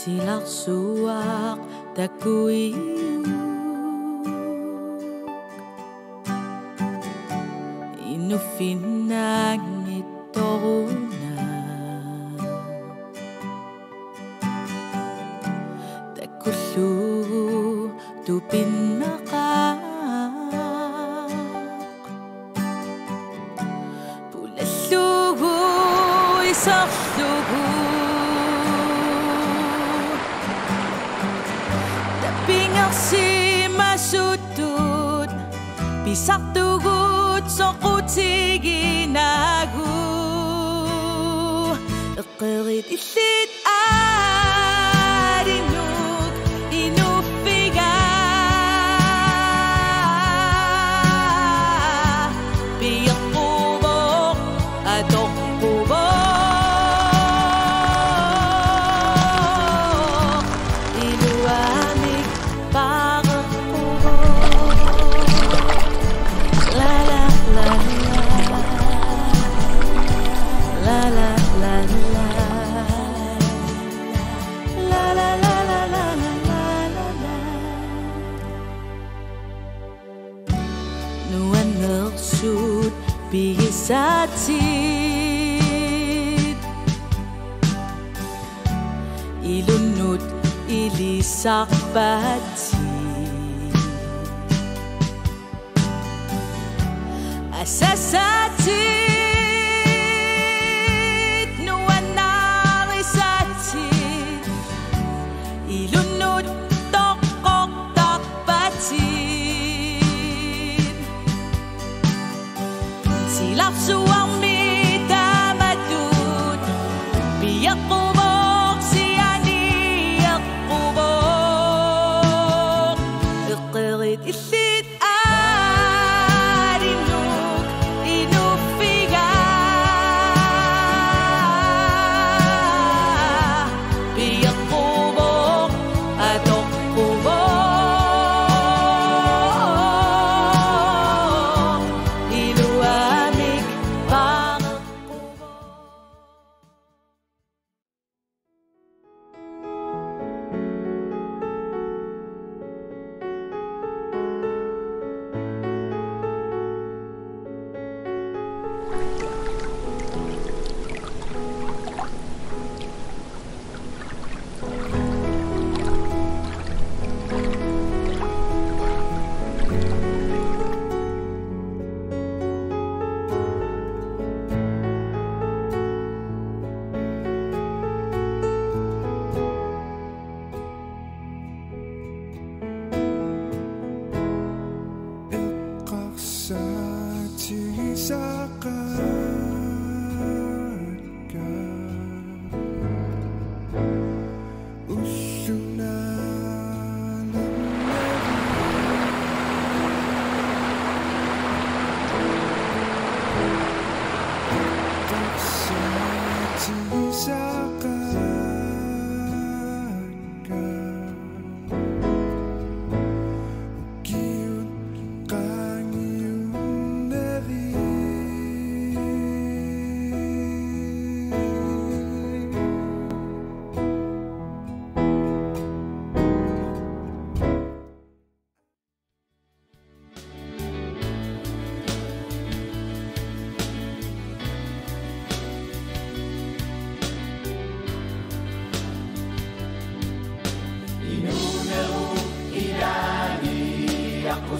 silang suwak takuin. Inufinag nito na takulu tupin na ka. Taping ang si masutut pisak tugut sokut si ginagu ikirit isit arinuk inupiga piyak kubok adok kubok should be satisfied. Ilunut ilisak pati. Asasatit nuanari satit. Ilunut tokok tak pati. Silap suang mita matut biak kubok siya niyak kubok ikirit isit arinuk inufiga biak kubok atok kubok.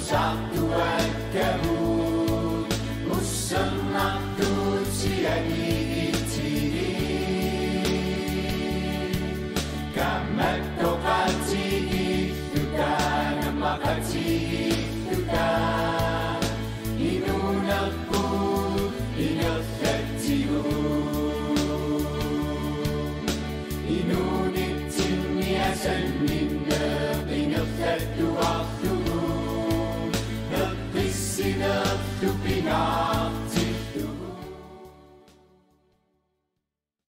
Saktuat kabut, usang nakut siagi.